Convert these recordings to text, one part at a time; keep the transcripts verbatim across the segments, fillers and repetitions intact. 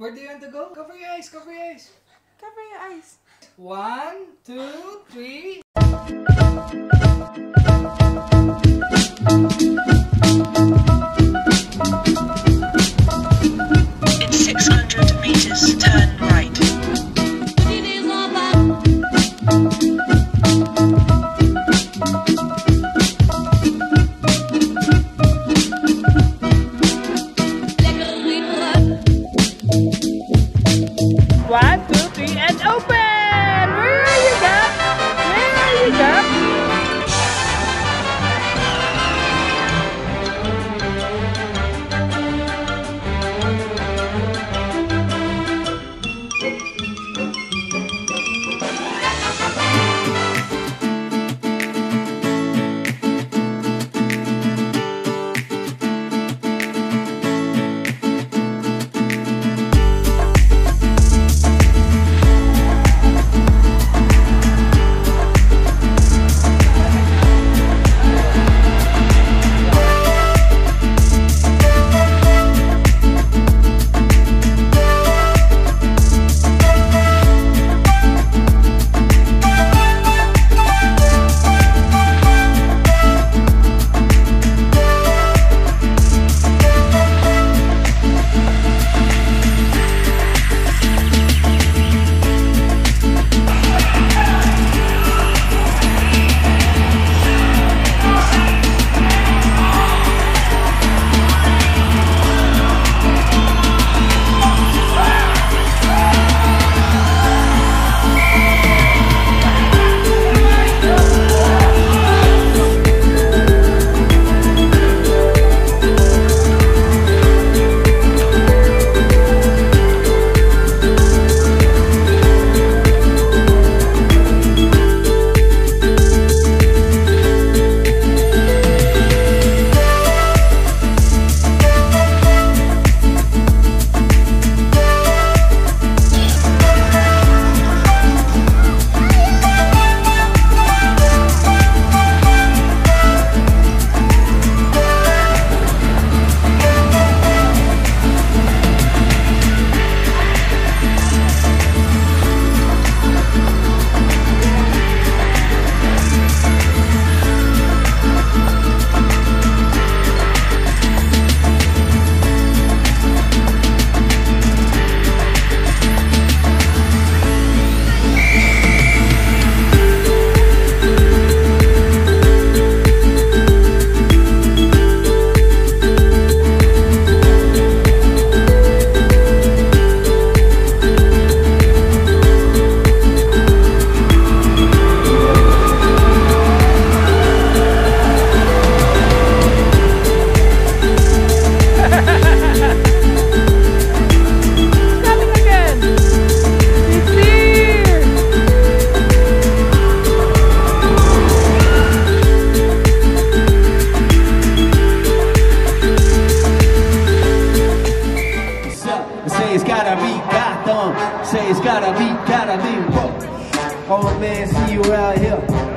Where do you want to go? Cover your eyes, cover your eyes. Cover your eyes. One, two, three. In six hundred meters, turn right. One, two, three, and open! Where are you going? Where are you going?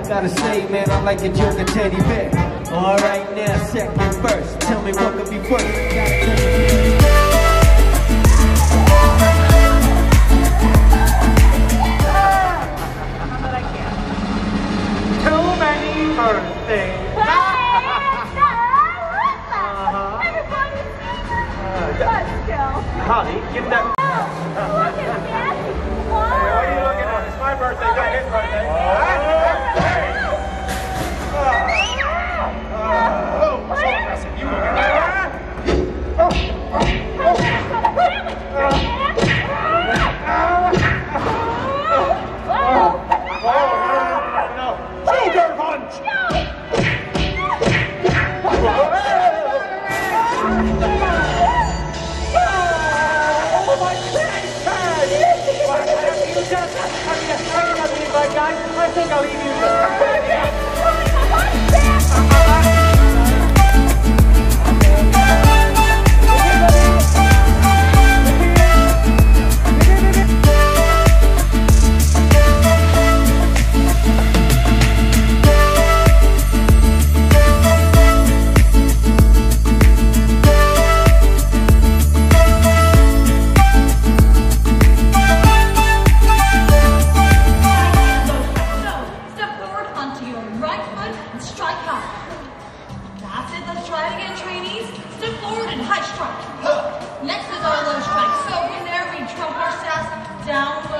Gotta say, man, I'm like a Joker teddy bear. Alright, now, second verse. Tell me what could be worse. I think I'll leave you. Next is our lunch time. So whenever we jump ourselves down,